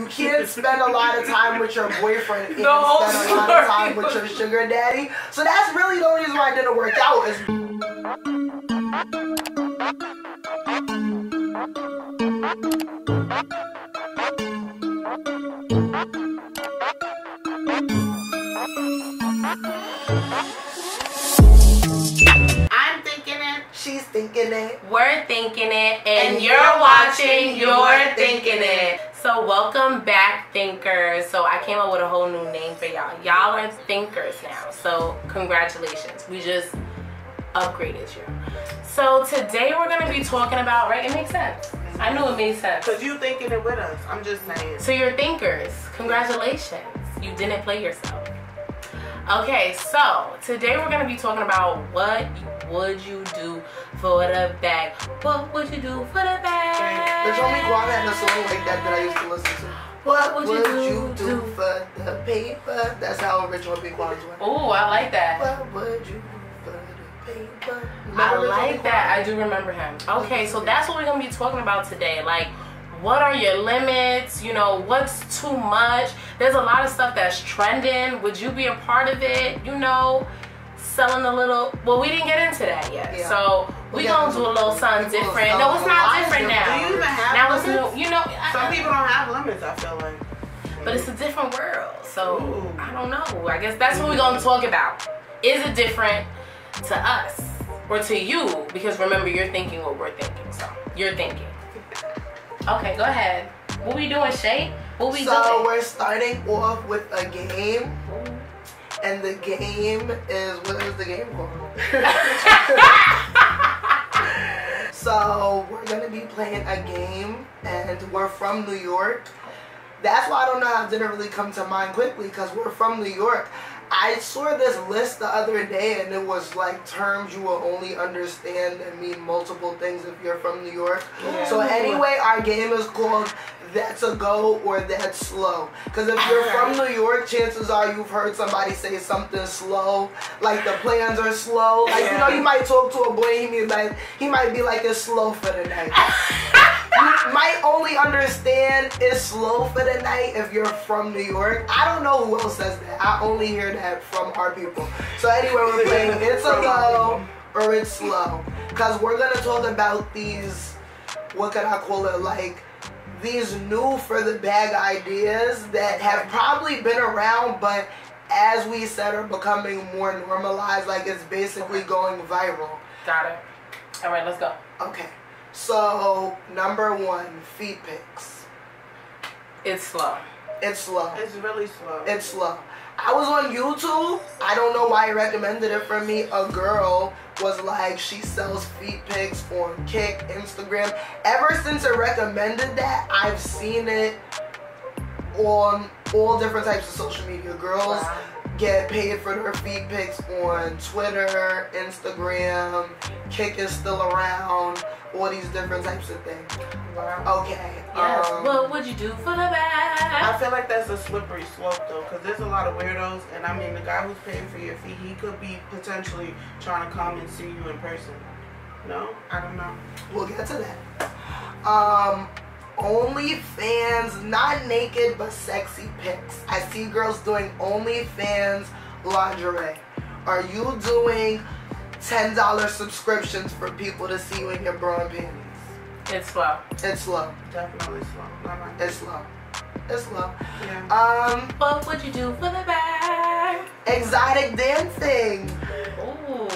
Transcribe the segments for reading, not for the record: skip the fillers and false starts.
You can't spend a lot of time with your boyfriend. You can't spend a lot of time with your sugar daddy. So that's really the only reason why it didn't work out. I'm thinking it. She's thinking it. We're thinking it. And you're watching You're Thinking It. So welcome back, thinkers. So I came up with a whole new name for y'all. Y'all are thinkers now. So congratulations. We just upgraded you. So today we're going to be talking about, right? It makes sense. I knew it made sense. Because you thinking it with us. I'm just saying. So you're thinkers. Congratulations. You didn't play yourself. Okay, so today we're going to be talking about what would you do for the bag? What would you do for the bag? There's only Gwana and a song like that I used to listen to. What would you do for the paper? That's how original Big Gwana's went. Oh, I like that. What would you do for the paper? I like that. I do remember him. Okay, so that's what we're going to be talking about today. Like, what are your limits? You know, what's too much? There's a lot of stuff that's trending. Would you be a part of it? You know, selling a little. Well, we didn't get into that yet. Yeah. So we gonna do a little something different. No, it's not different now. Do you even have limits? You know, some people don't have limits, I feel like. But it's a different world. So ooh. I don't know. I guess that's what we're gonna talk about. Is it different to us or to you? Because remember, you're thinking what we're thinking. So you're thinking. Okay, go ahead. What we doing, Shay? What we doing? So we're starting off with a game. And the game is, what is the game called? So we're gonna be playing a game, and we're from New York. That's why I don't know how it didn't really come to mind quickly, because we're from New York. I saw this list the other day, and it was like terms you will only understand and mean multiple things if you're from New York. Yeah. So anyway, our game is called That's a Go or That's Slow. Because if you're from New York, chances are you've heard somebody say something slow, like the plans are slow. Like, you know, you might talk to a boy, he might be like, it's slow for the night. You might only understand it's slow for the night if you're from New York. I don't know who else says that. I only hear that from our people. So anyway, we're playing It's a Go or It's Slow. Because we're going to talk about these, what can I call it, like these new for the bag ideas that have probably been around, but as we said, are becoming more normalized. Like, it's basically going viral. Got it. All right, let's go. Okay. So, number one, feet pics. It's slow. It's slow. It's really slow. It's slow. I was on YouTube. I don't know why it recommended it for me. A girl was like, she sells feet pics on Kick, Instagram. Ever since it recommended that, I've seen it on all different types of social media. Girls get paid for their feet pics on Twitter, Instagram. Kick is still around. All these different types of things. Wow. Okay. Yes. What would you do for the bag? I feel like that's a slippery slope though, because there's a lot of weirdos, and I mean, the guy who's paying for your feet, he could be potentially trying to come and see you in person. No, I don't know. We'll get to that. OnlyFans, not naked but sexy pics. I see girls doing OnlyFans lingerie. Are you doing $10 subscriptions for people to see you in your bra and panties? It's slow. It's slow. Definitely slow. It's slow. It's slow. Yeah. What would you do for the bag? Exotic dancing. Ooh.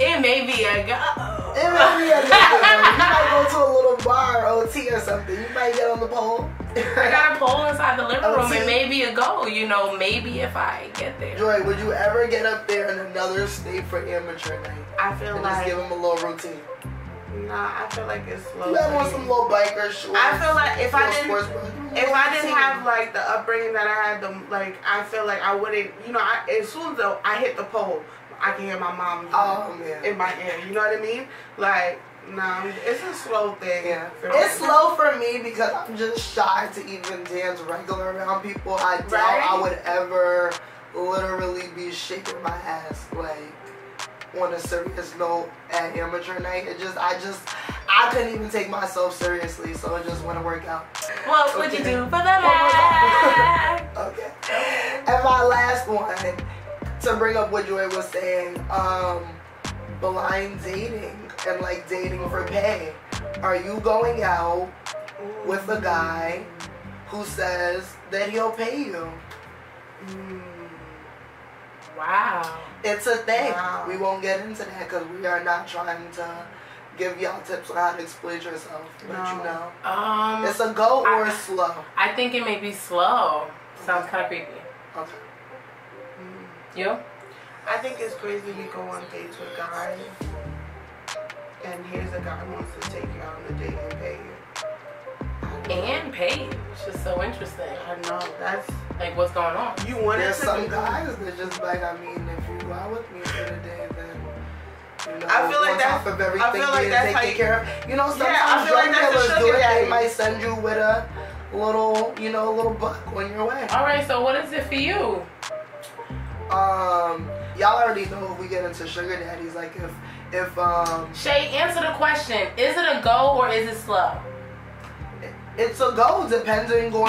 It may be a go. It may be a go. You might go to a little bar or OT or something. You might get on the pole. I got a pole inside the living room, and maybe a goal, you know, maybe if I get there. Joy, would you ever get up there in another state for amateur night? I feel like, just give them a little routine. Nah, I feel like it's slow. You gotta want some little biker shorts. I feel like if I didn't have like the upbringing that I had, I feel like I wouldn't. You know, as soon as I hit the pole, I can hear my mom in my ear. You know what I mean? Like. No, it's a slow thing. Yeah. It's slow for me because I'm just shy to even dance regular around people. I doubt I would ever literally be shaking my ass like on a serious note at amateur night. It just, I just, I couldn't even take myself seriously, so it just wouldn't work out. What would you do for the night? Okay. And my last one, to bring up what Joy was saying, blind dating and like dating for pay. Are you going out with a guy who says that he'll pay you? Wow. It's a thing. Wow. We won't get into that because we are not trying to give y'all tips on how to exploit yourself. But you know, it's a go or a slow. I think it may be slow. Sounds kind of creepy. Okay. You? I think it's crazy you go on dates with guys, and here's a guy who wants to take you out on a date and pay you. And pay you. It's just so interesting. I know. That's like what's going on. You want to some guys that just like, I mean, if you go out with me for the day, then you know, I feel like that's of everything. I feel like that's how you care of. You know, sometimes drug dealers do it. They might send you with a little, you know, a little buck on your way. All right. So what is it for you? Y'all already know if we get into sugar daddies, like if Shay, answer the question. Is it a go or is it slow? It's a go, depending on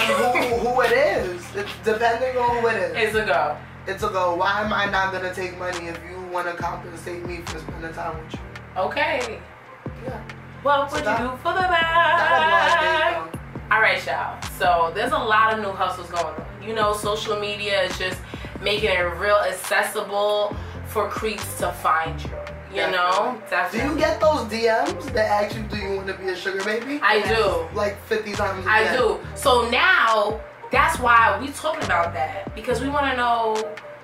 who it is. It's depending on who it is. It's a go. It's a go. Why am I not gonna take money if you wanna compensate me for spending time with you? Okay. Yeah. What would you do for the night? All right, y'all. So there's a lot of new hustles going on. You know, social media is just making it real accessible for creeps to find you. You know? Definitely. Do you get those DMs that ask you, do you want to be a sugar baby? I do. Like 50 times a day. I do. So now, that's why we talking about that. Because we want to know,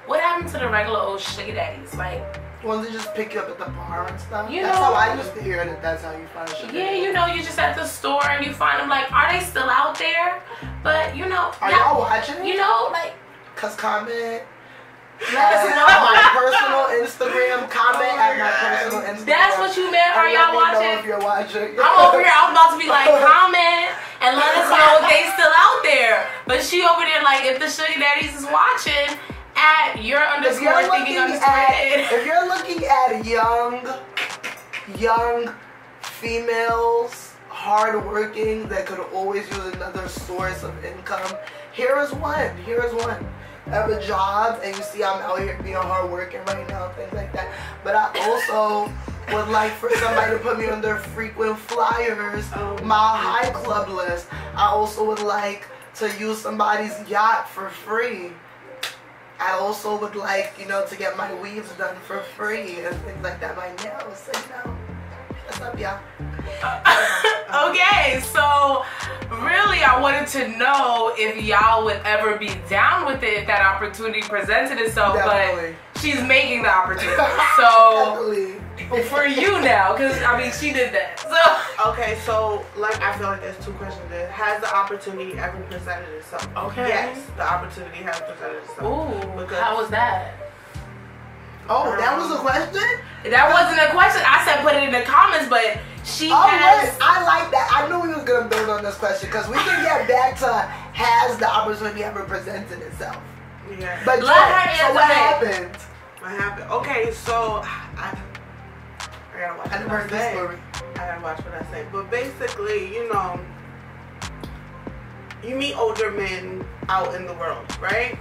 what happened to the regular old sugar daddies? Like, well, they just pick you up at the bar and stuff. You that's know, how I used to hear that that's how you find sugar. Yeah, you know, you just at the store and you find them like, are they still out there? But, you know. Are y'all watching? You know, like. Cause comment. Let us know. My personal Instagram. Comment at my personal Instagram. That's what you meant. Are y'all watching? Know if you're watching. I'm over here. I'm about to be like, comment and let us know if they still out there. But she over there like, if the sugar daddies is watching, at your_thinking_. If you're looking at young females, hardworking, that could always use another source of income, here is one. Here is one. I have a job, and you see I'm out here being hardworking right now, things like that. But I also would like for somebody to put me on their frequent flyers, my high club list. I also would like to use somebody's yacht for free. I also would like, you know, to get my weaves done for free and things like that. My nails, so, you know, what's up, y'all? Okay, so really I wanted to know if y'all would ever be down with it if that opportunity presented itself. Definitely. But she's making the opportunity, so for you now, because I mean she did that. So okay, so like I feel like there's two questions there. Has the opportunity ever presented itself? Okay. Yes, the opportunity has presented itself. Ooh, how was that? Oh, that was a question? That wasn't a question. I said put it in the comments, but she has... Wait, I like that. I knew we was going to build on this question because we can get back to has the opportunity ever presented itself. Yeah. But Joy, so what happened? What happened? Okay, so I got to watch what I say. Story. I got to watch what I say. But basically, you know, you meet older men out in the world, right?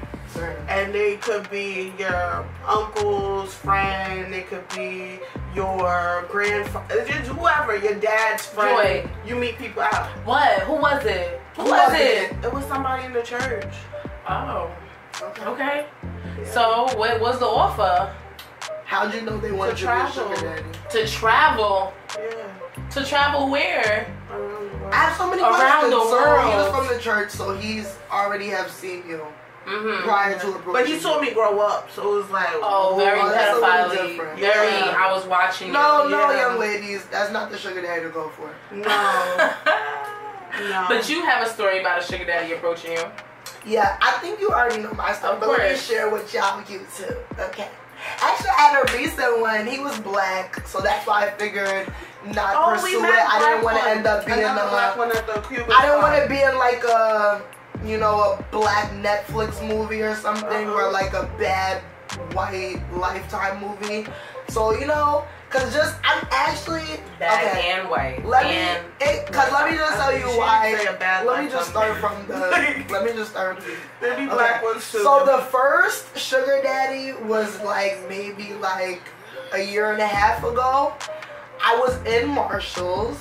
And they could be your uncle's friend, they could be your grandfather, just whoever, your dad's friend. Joy. You meet people out. What? Who was it? Who was it? It was somebody in the church. Oh. Okay. Yeah. So, what was the offer? How'd you know they wanted to travel? To travel? Yeah. To travel where? Around the world. I have so many questions. Around the world. He was from the church, so he's already have seen you. Mm-hmm. Prior to approaching. But he saw me grow up, so it was like, oh, very pedophile-y. Very, I was watching. No, young ladies, that's not the sugar daddy to go for. No. No. But you have a story about a sugar daddy approaching you. Yeah, I think you already know my story, but let me share with y'all too. Okay. Actually, I had a recent one. He was black, so that's why I figured not pursue it. I didn't want to end up being I didn't want to be in like a, you know, a black Netflix movie or something, or like a bad white Lifetime movie. So, you know, Cause just I'm actually bad okay, and white. Let me just start There be black ones too. So the first sugar daddy was like maybe like a year and a half ago. I was in Marshalls.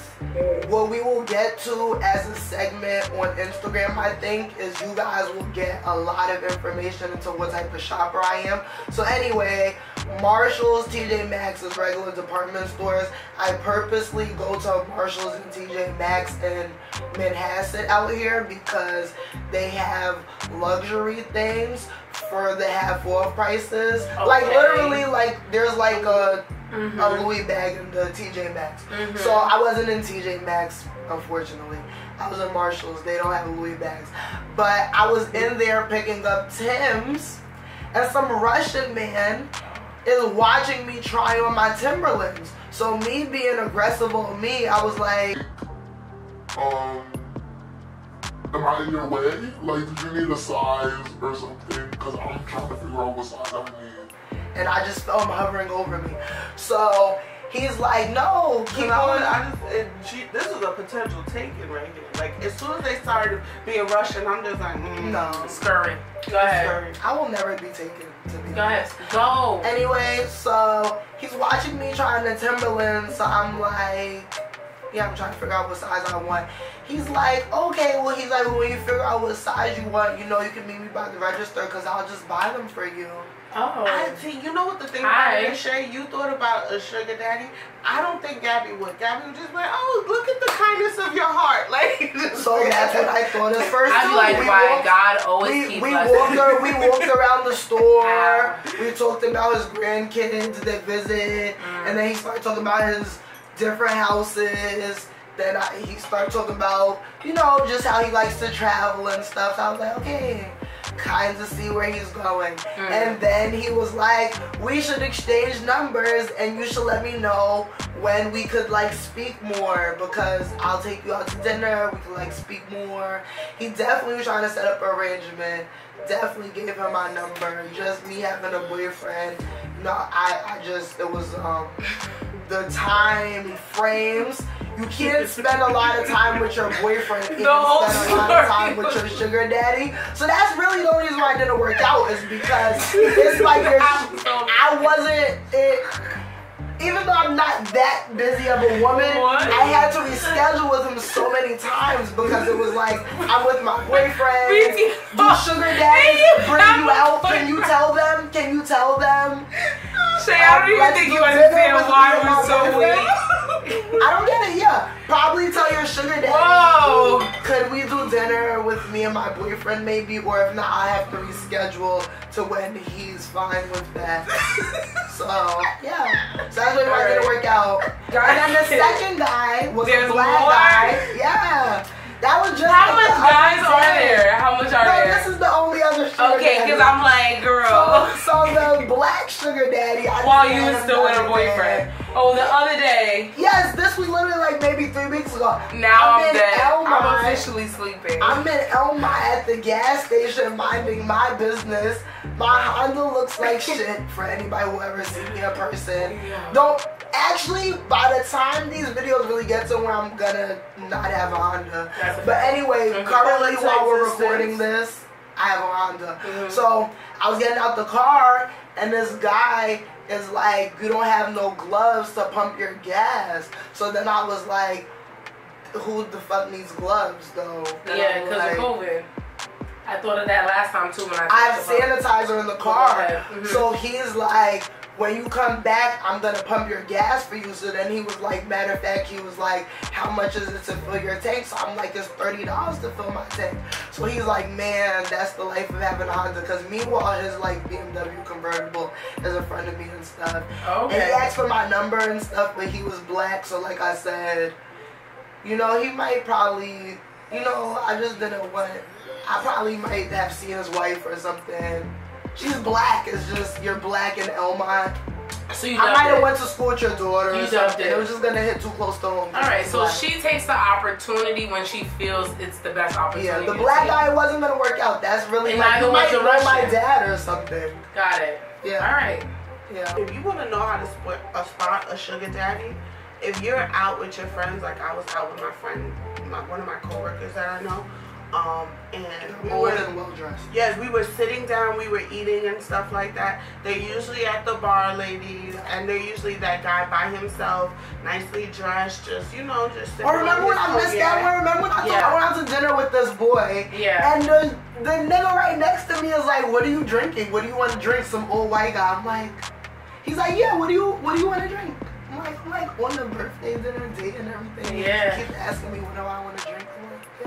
What we will get to as a segment on Instagram, I think, is you guys will get a lot of information into what type of shopper I am. So anyway, Marshalls, TJ Maxx is regular department stores. I purposely go to Marshalls and TJ Maxx and Manhasset out here because they have luxury things for the half off prices. Okay. Like literally, like there's like a mm-hmm. a Louis bag in the TJ Maxx. Mm-hmm. So I wasn't in TJ Maxx, unfortunately. I was in Marshalls. They don't have Louis bags. But I was in there picking up Tim's, and some Russian man is watching me try on my Timberlands. So me being aggressive on me, I was like, am I in your way? Like, did you need a size or something? Because I'm trying to figure out what size I need. And I just felt him hovering over me. So he's like, no, keep on. This is a potential taking right here. Like, as soon as they started being Russian, I'm just like, no. Scurry. Go ahead. Scurry. I will never be taken to be. Go ahead. Go. Anyway, so he's watching me trying the Timberlands. So I'm like, yeah, I'm trying to figure out what size I want. He's like, okay, well, he's like, well, when you figure out what size you want, you know, you can meet me by the register because I'll just buy them for you. Oh. You know what the thing about Shay? You thought about a sugar daddy. I don't think Gabby would. Gabby would just be like, oh, look at the kindness of your heart. Like, so that's what I thought at first. I'm like, why God always keeps us. We walked around the store. We talked about his grandkids that visit. And then he started talking about his different houses. Then he started talking about, you know, just how he likes to travel and stuff. So I was like, okay. Kind of see where he's going. And then he was like, we should exchange numbers and you should let me know when we could like speak more because I'll take you out to dinner, we can like speak more. He definitely was trying to set up an arrangement. Definitely gave him my number. Just me having a boyfriend, no, I just, it was the time frames. You can't spend a lot of time with your boyfriend if you spend a lot of time with your sugar daddy. So that's really the reason why it didn't work out is because it's like I wasn't even though I'm not that busy of a woman, I had to reschedule with him so many times because it was like, I'm with my boyfriend, do sugar daddies bring you out? Can you tell them? Shay, I don't even think you understand why we're so weak. I don't get it, yeah. Probably tell your sugar daddy, whoa, could we do dinner with me and my boyfriend maybe? Or if not, I have to reschedule to when he's fine with that. So, yeah. So that's really why it didn't work out. And then the second guy was a black guy. Yeah. That was just how much guys are there? How much are there? This is the only other sugar daddy. Okay, because I'm like, girl. So the black sugar daddy. While you were still with her boyfriend. Oh, the other day. Yes, this was literally like maybe 3 weeks ago. Now I'm dead. I'm officially sleeping. I'm in Elmont at the gas station minding my business. My Honda looks like shit for anybody who ever seen me in person. Yeah. Don't. Actually, by the time these videos really get to where I'm gonna not have a Honda. But anyway, currently while we're recording this, I have a Honda. So I was getting out the car and this guy is like, you don't have no gloves to pump your gas. So then I was like, who the fuck needs gloves though? And yeah, because like, of COVID. I thought of that last time too when I have sanitizer in the car. So he's like, when you come back, I'm going to pump your gas for you. So then he was like, matter of fact, he was like, how much is it to fill your tank? So I'm like, it's $30 to fill my tank. So he's like, man, that's the life of having a Honda. Because meanwhile, his like BMW convertible is in front of me and stuff. Okay. And he asked for my number and stuff, but he was black. So like I said, you know, he might probably, you know, I just didn't want it. I probably might have seen his wife or something. She's black. It's just you're black in Elmont. So you I might have went to school with your daughter. You dumped it. It was just gonna hit too close to home. All right. So she takes the opportunity when she feels it's the best opportunity. Yeah. The black guy wasn't gonna work out. That's really. And like, you might know my dad or something. Got it. Yeah. All right. Yeah. If you want to know how to spot a sugar daddy, if you're out with your friends, like I was out with my friend, one of my coworkers that I know, and we were well dressed. Yes, we were sitting down, we were eating and stuff like that. They're usually at the bar, ladies, and they're usually that guy by himself, nicely dressed, just just. Or remember when I missed that one? Remember when I went out to dinner with this boy? Yeah. And the nigga right next to me is like, "What are you drinking? What do you want to drink?" Some old white guy. I'm like, he's like, "Yeah, what do you want to drink?" I'm like on the birthday dinner date and everything. Yeah. He keeps asking me what do I want to drink.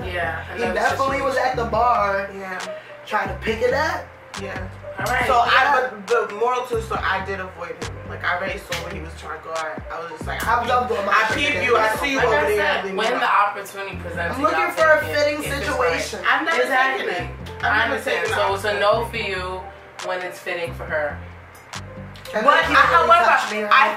Yeah, he definitely was at the bar. Yeah, trying to pick it up. Yeah, all right. So but the moral to the story, I did avoid him. Like I already saw what he was trying to go at. I was just like, I peep you. I see you over there. When the opportunity presents, I'm looking for a fitting situation. I'm not taking it. I understand. So it's a no for you when it's fitting for her. But however, I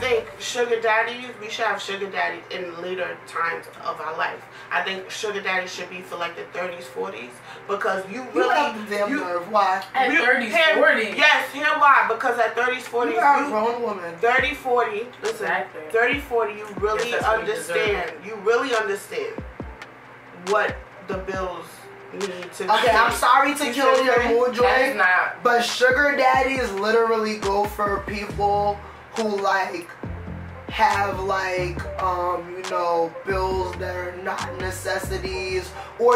think sugar daddies, we should have sugar daddies in later times of our life. I think sugar daddies should be for like the 30s, 40s, because you really have them nerve. Why? At 30s, 40s. Yes, you know why? Because at 30s, 40s, you are a grown woman. 30, 40. Listen, 30, 40. You really understand. You really understand what the bills. Okay, I'm sorry to kill your mood, Joy, but sugar daddies literally go for people who like have like bills that are not necessities, or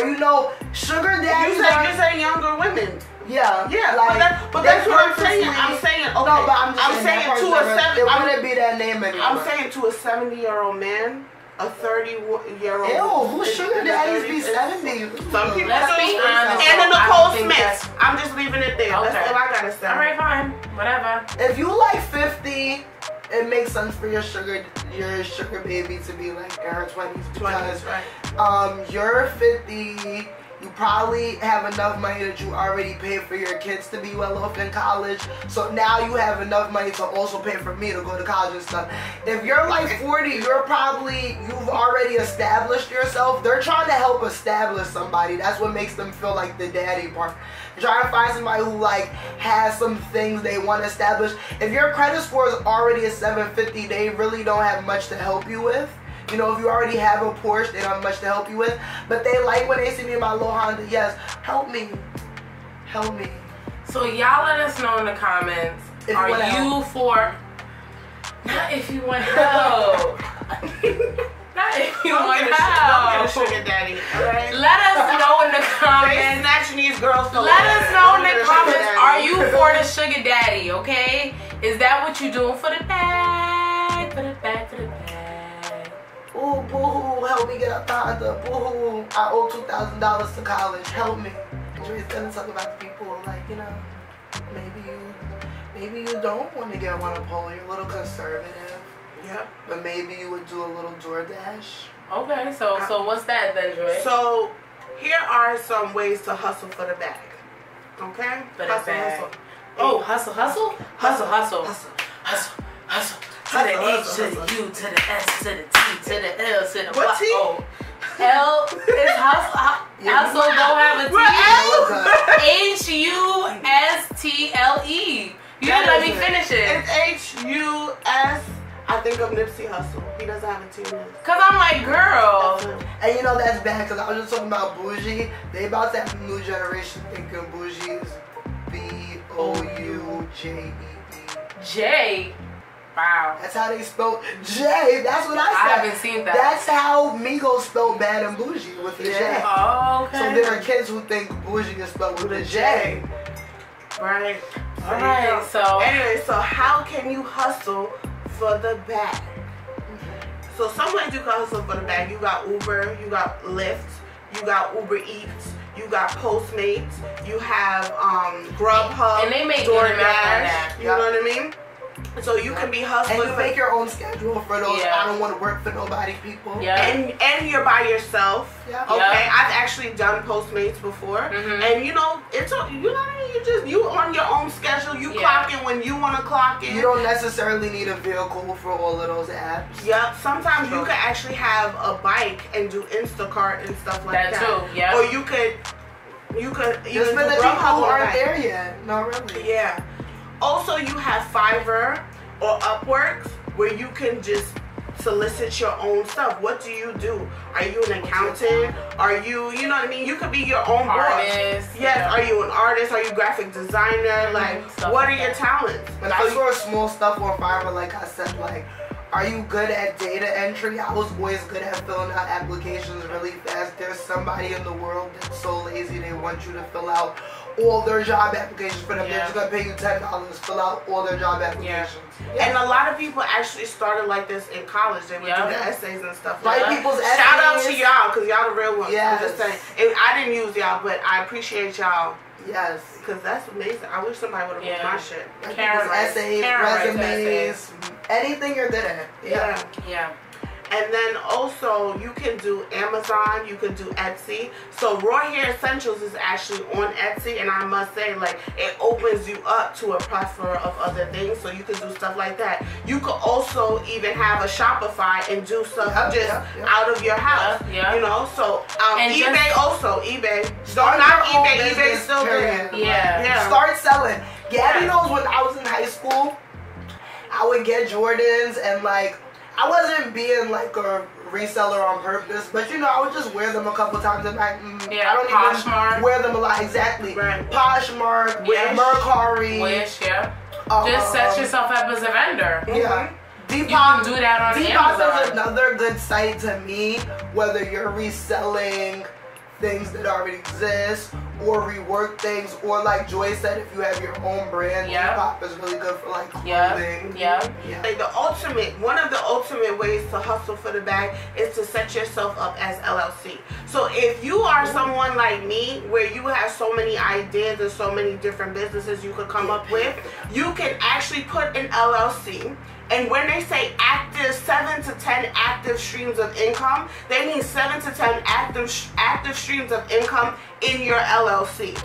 sugar daddies. You say younger women. Yeah. Yeah. Like, but that's what I'm saying. I'm saying okay. No, but I'm saying to a 70. It wouldn't be that name anymore. I'm saying to a 70-year-old man. A 30-year-old. Ew, who sugar daddies be 70? Some people. Anna Nicole Smith. I'm just leaving it there. Okay. That's all I gotta say. All right, fine, whatever. If you like 50, it makes sense for your sugar baby to be like in her 20s. Because you're 50. You probably have enough money that you already paid for your kids to be well off in college. So now you have enough money to also pay for me to go to college and stuff. If you're like 40, you've already established yourself. They're trying to help establish somebody. That's what makes them feel like the daddy part. Trying to find somebody who like has some things they want to establish. If your credit score is already a 750, they really don't have much to help you with. If you already have a Porsche, they don't have much to help you with. But they like when they see me in my little Honda. Yes, help me. So y'all let us know in the comments. Not if you want help. Sugar daddy. Right? Let us know in the comments. Are you for the sugar daddy? Okay, is that what you doing for the bag? Ooh, boo-hoo, help me get up the Honda. Boo-hoo, I owe $2,000 to college. Help me. Dre's gonna talk about the people like, maybe you don't want to get one of Polo. You're a little conservative. Yep. But maybe you would do a little DoorDash. Okay, so what's that then, Dre? So here are some ways to hustle for the bag. Okay? For the bag. Hustle. Oh, hustle? Hustle. To the H, to the U, to the S, to the T, to the L, to the Y. Oh, L is hustle. Hustle don't have a T. H-U-S-T-L-E. You didn't let me finish it. It's H-U-S. I think of Nipsey Hussle. He doesn't have a T in his. Cause I'm like, girl. And that's bad. Cause I was just talking about bougie. They about that new generation thinking bougie is B-O-U-J-E-E. J. Wow. That's how they spelled J. That's what I said. I haven't seen that. That's how Migos spelled bad and bougie with the J. Oh, okay. So there are kids who think bougie is spelled with a J. Right. Alright, so anyway, so how can you hustle for the bag? So some ways you can hustle for the bag. You got Uber, you got Lyft, you got Uber Eats, you got Postmates, you have Grubhub, and they make DoorDash. You know what I mean? So you can be hustling. And you make your own schedule for those I don't want to work for nobody people. Yeah. And you're by yourself. Yeah. Okay. Yeah. I've actually done Postmates before. Mm-hmm. And it's you on your own schedule. You clock in when you want to clock in. You don't necessarily need a vehicle for all of those apps. Yep. Sometimes you could actually have a bike and do Instacart and stuff like that. That too. Yeah. Or you could even do Grubhub. There's been the people who aren't there yet. No, really. Yeah. Also, you have Fiverr or Upwork, where you can just solicit your own stuff. What do you do? Are you an accountant? Are you, you know what I mean? You could be your own artist. Yes. Yeah. Are you an artist? Are you graphic designer? Like, what are your talents? When I saw small stuff on Fiverr, like I said, like, are you good at data entry? I was always good at filling out applications really fast. There's somebody in the world that's so lazy, they want you to fill out all their job applications for them. Yeah. They're just gonna pay you $10 to fill out all their job applications. Yeah. Yeah. And a lot of people actually started like this in college. They would do the essays and stuff like that. People's essays. Shout out to y'all, because y'all the real ones. Yes. I'm just saying. And I didn't use y'all, but I appreciate y'all. Yes. Because that's amazing. I wish somebody would have wrote my shit. Like essays, resumes, anything you're good at. Yeah. Yeah. And then also, you can do Amazon, you can do Etsy. So Raw Hair Essentials is actually on Etsy, and I must say, like, it opens you up to a plethora of other things, so you can do stuff like that. You could also even have a Shopify and do stuff out of your house, you know? So eBay also, eBay. Start not eBay, eBay's still there. Yeah. Yeah. Start selling. Gabby knows when I was in high school, I would get Jordans and, like, I wasn't being like a reseller on purpose, but you know, I would just wear them a couple times and like, I don't even wear them a lot. Exactly. Right. Poshmark, Mercari. Just set yourself up as a vendor. Yeah. Depop, you do that on Depop is another good site to me, whether you're reselling things that already exist or rework things, or like Joy said, if you have your own brand, Depop is really good for like clothing. Yeah. Like one of the ultimate ways to hustle for the bag is to set yourself up as LLC. So if you are someone like me, where you have so many ideas and so many different businesses you could come up with, you can actually put an LLC. And when they say active, 7 to 10 active streams of income, they mean 7 to 10 active streams of income in your LLC.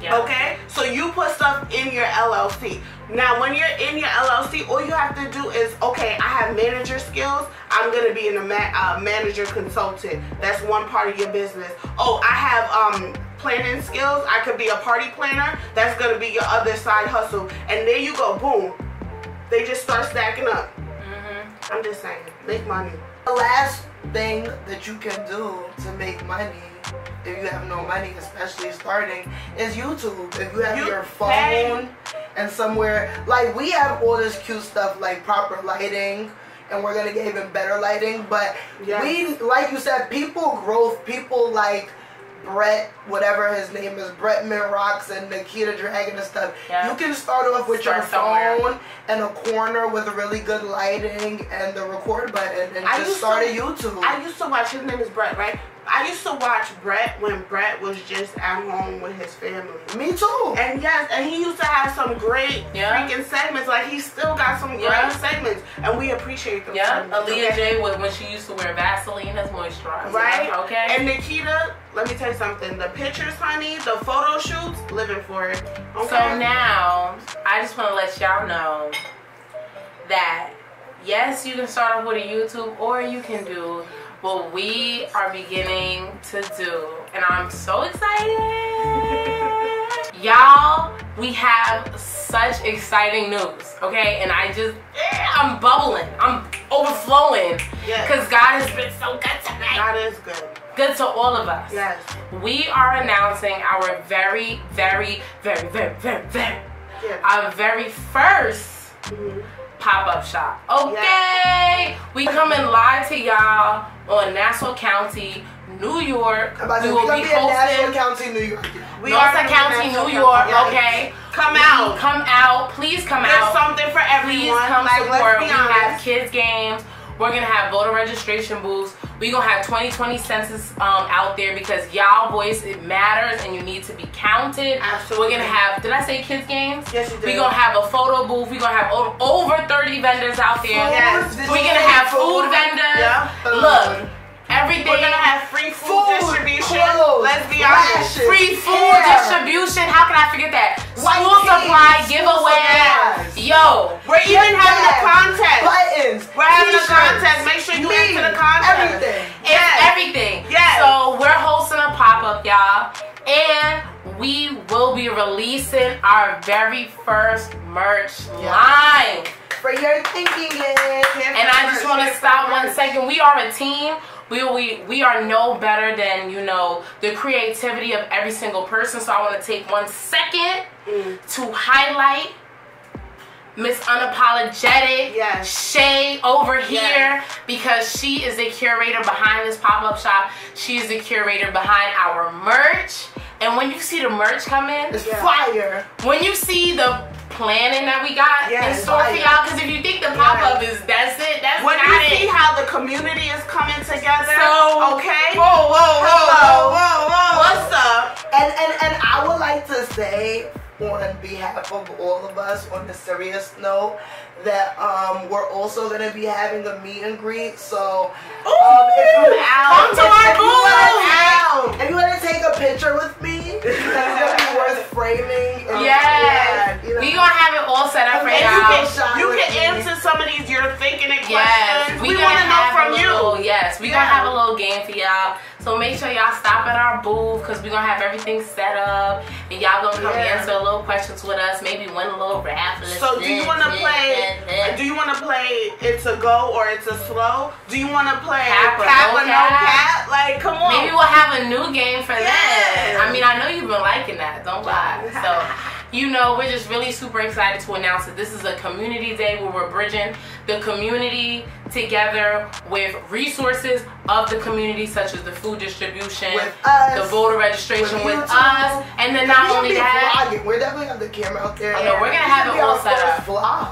Yeah. Okay? So you put stuff in your LLC. Now, when you're in your LLC, all you have to do is, okay, I have manager skills. I'm going to be a manager consultant. That's one part of your business. Oh, I have planning skills. I could be a party planner. That's going to be your other side hustle. And there you go. Boom. They just start stacking up. Mm-hmm. I'm just saying, make money. The last thing that you can do to make money, if you have no money, especially starting, is YouTube. If you have your phone and somewhere, like we have all this cute stuff like proper lighting, and we're gonna get even better lighting, but we, like you said, people growth, people like Brett, whatever his name is, Bretman Rock and Nikita Dragon and stuff. Yeah. You can start off with your phone and a corner with really good lighting and the record button, and just start a YouTube. I used to watch, his name is Brett, right? I used to watch Brett when Brett was just at home with his family. Me too. And and he used to have some great freaking segments. Like, he still got some great segments, and we appreciate them. Yeah, Aaliyah J, when she used to wear Vaseline as moisturizer. Right. Okay. And Nikita, let me tell you something. The pictures, honey, the photo shoots, living for it. Okay. So now, I just want to let y'all know that, yes, you can start off with a YouTube, or you can do what we are beginning to do, and I'm so excited. Y'all, we have such exciting news, okay? And I just, I'm bubbling, I'm overflowing, because God has been so good to me. God is good. Good to all of us. Yes. We are announcing our very first pop-up shop, okay? Yes. We coming live to y'all on Nassau County, New York. We will be hosting Nassau County, New York. Nassau County, New York. Okay, come out. Please come out. There's something for everyone. Please come support. We have kids games. We're gonna have voter registration booths. We gonna have 2020 census out there, because y'all voice, it matters, and you need to be counted. Absolutely. We're gonna have, did I say kids games? Yes, you did. We gonna have a photo booth. We gonna have over 30 vendors out there. Yes. We're gonna have food vendors. Yeah. Look, everything. We're gonna have free food distribution. Clothes, let's be honest. Free food distribution. How can I forget that? White school supply giveaways. Yo, we're even having a contest. Buttons. We're having a contest. Make sure you enter the contest. Everything. It's everything. So we're hosting a pop-up, y'all, and we we will be releasing our very first merch line. For Your Thinking It. And I just want to stop 1 second. We are a team. We are no better than, you know, the creativity of every single person. So I want to take 1 second to highlight Miss Unapologetic Shay over here, because she is the curator behind this pop-up shop. She is the curator behind our merch. And when you see the merch come in, it's fire. When you see the planning that we got in store for y'all, because if you think the pop-up is that's it, that's when you see how the community is coming together. So, okay, whoa, what's up? And I would like to say, on behalf of all of us, on a serious note, that we're also going to be having a meet and greet. So if you want to take a picture with me, that's going to be worth framing. Yeah, you know, we're going to have it all set up right now. You can answer some of these You're Thinking It questions. We want to know from you. Yes, we're going to have a little game for y'all. So make sure y'all stop at our booth, because we're going to have everything set up. And y'all going to come answer a little questions with us. Maybe win a little raffle. So do you want to play, It's a Go or It's a Slow? Do you want to play Cap or No Cap? Like, come on. Maybe we'll have a new game for that. I mean, I know you've been liking that. Don't lie. So, you know, we're just really super excited to announce that this is a community day where we're bridging the community together with resources of the community, such as the food distribution, with us, the voter registration with us, and then not only that, we're definitely have the camera out there. No, we're gonna have it all set up.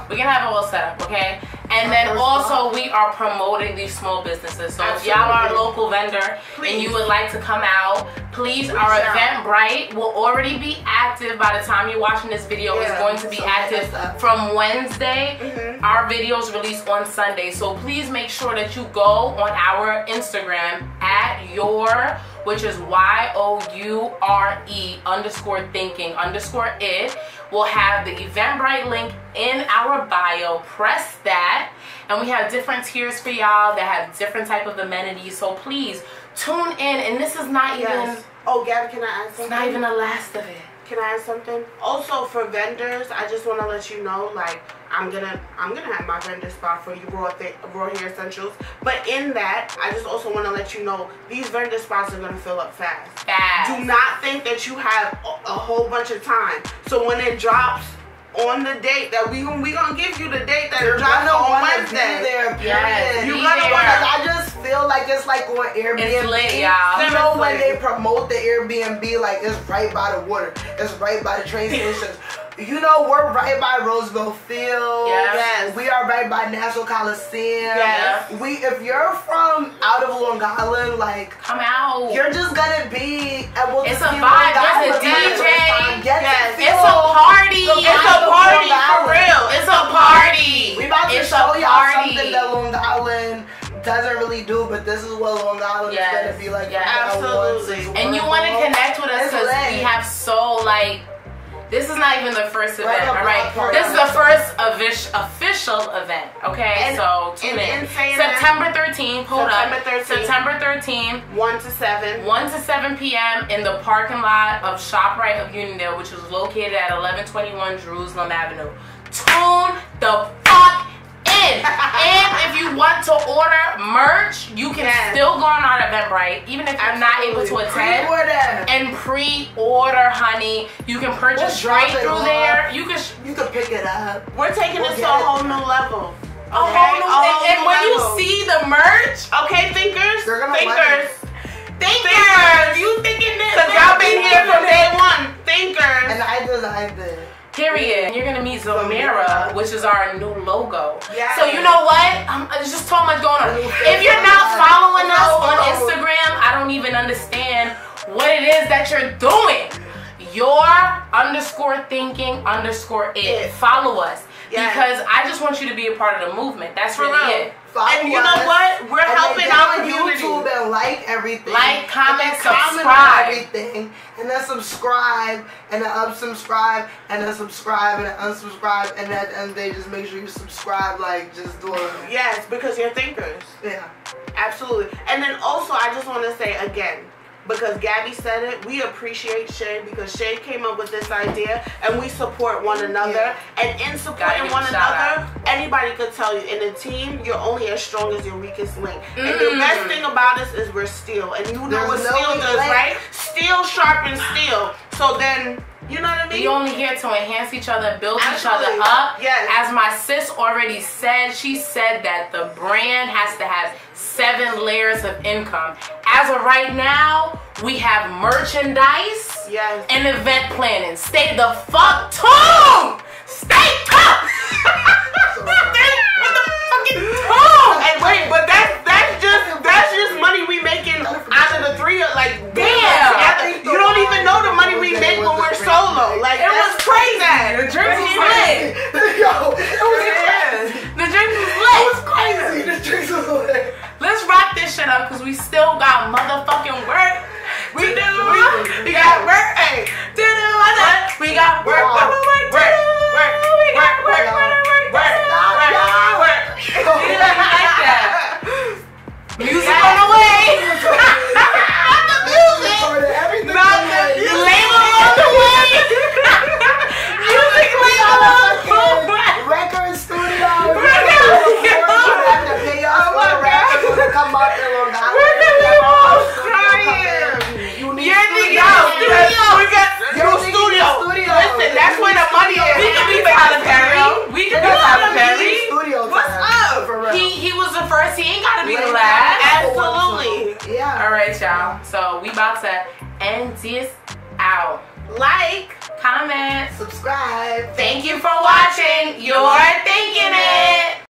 We're gonna have it all set up, okay? And then also we are promoting these small businesses. So if y'all are a local vendor and you would like to come out, please, our Eventbrite will already be active by the time you're watching this video. It's going to be active from Wednesday. Our videos release on Sunday, so please make sure that you go on our Instagram at your, which is youre_thinking_it. We'll have the Eventbrite link in our bio. Press that, and we have different tiers for y'all that have different type of amenities. So please tune in. And this is not even Gabby, can I ask something? It's not even the last of it. Can I ask something? Also for vendors, I just want to let you know, like, I'm gonna have my vendor spot for you, Raw Hair Essentials. But in that, I just also want to let you know, these vendor spots are gonna fill up fast. Do not think that you have a whole bunch of time. So when it drops on the date that we gonna give you, the date that it drops on Wednesday. You're gonna want to. Feel like it's like on Airbnb. It's lit, y'all. You know, when they promote the Airbnb, like, it's right by the water, it's right by the train stations. You know, we're right by Roosevelt Field. Yes. We are right by National Coliseum. Yes. If you're from out of Long Island, like, come out. You're just gonna be. And it's a vibe. It's a DJ. It's a party. It's a party for real. It's a party. We about to show y'all something that Long Island doesn't really do, but this is what Long Island is gonna be like. Absolutely. And you want to connect with us, because we have this is not even the first event, all right? This is the first official event, okay? So tune in. September 13th, hold up. September 13th, 1 to 7 p.m. in the parking lot of ShopRite of Uniondale, which is located at 1121 Jerusalem Avenue. Tune the fuck in. And if you want to order merch, you can still go on our Eventbrite, even if you're not able to attend. Pre-order, honey. You can purchase straight through there. You can pick it up. We're taking this to a whole new level. Okay? And when you see the merch, okay, thinkers, you thinking this? Because y'all been here from day one. Thinkers. And I designed this. Period. You're gonna meet Zomera, which is our new logo. So you know what? There's just so much going on. If you're not following us on Instagram, I don't even understand what it is that you're doing. Your_thinking_it. Follow us. Because I just want you to be a part of the movement. That's really it. And you know what? We're helping out on YouTube, and like everything. Like, comment, subscribe. Everything. And then subscribe, and then unsubscribe, and then subscribe, and then unsubscribe, and at the end of the day, just make sure you subscribe, like, just do it. Yes, because you're thinkers. Yeah. Absolutely. And then also, I just want to say again, because Gabby said it. We appreciate Shay because Shay came up with this idea, and we support one another. Yeah. And in supporting one another, anybody could tell you, in a team, you're only as strong as your weakest link. Mm. And the best thing about us is we're steel. And you know what steel does, right? Steel sharpens steel. So then, you know what I mean? We're only here to enhance each other and build each other up. Yes. As my sis already said, she said that the brand has to have 7 layers of income. As of right now, we have merchandise and event planning. Stay the fuck tuned! Stay tuned! Stay fucking tuned! Hey, wait, but that's just money we making out of the 3 of, like, damn! You don't even know the money we make when we're solo. Like, it was crazy. The drinks was lit. Yo, it was crazy. The drinks was lit. It was crazy. The drinks was lit. Let's wrap this shit up because we still got motherfucking work. We do. We got work. Hey, do we got work. We got work. Work. We like that. Music on the way. Not the music. Not the label on the way. Music label on the way. Record studio. You have to pay off for the record to come up in Long Island. We're the label. You need studio. Listen, that's where the money is. We can be Tyler Perry. What's up? He was the first. He ain't got to be the last. Absolutely. Yeah. All right, y'all. So we about to end this out. Like, comment, subscribe. Thank you for watching. You're Thinking It.